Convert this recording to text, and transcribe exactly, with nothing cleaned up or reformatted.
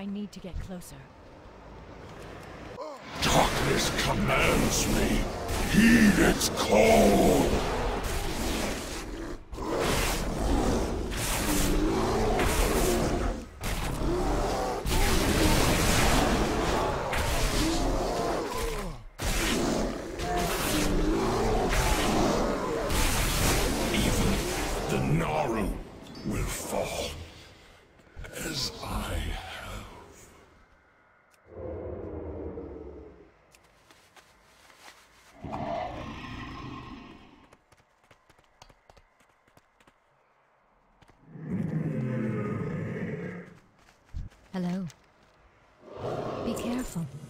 I need to get closer. Darkness commands me. Heed its call. Hello. Be careful.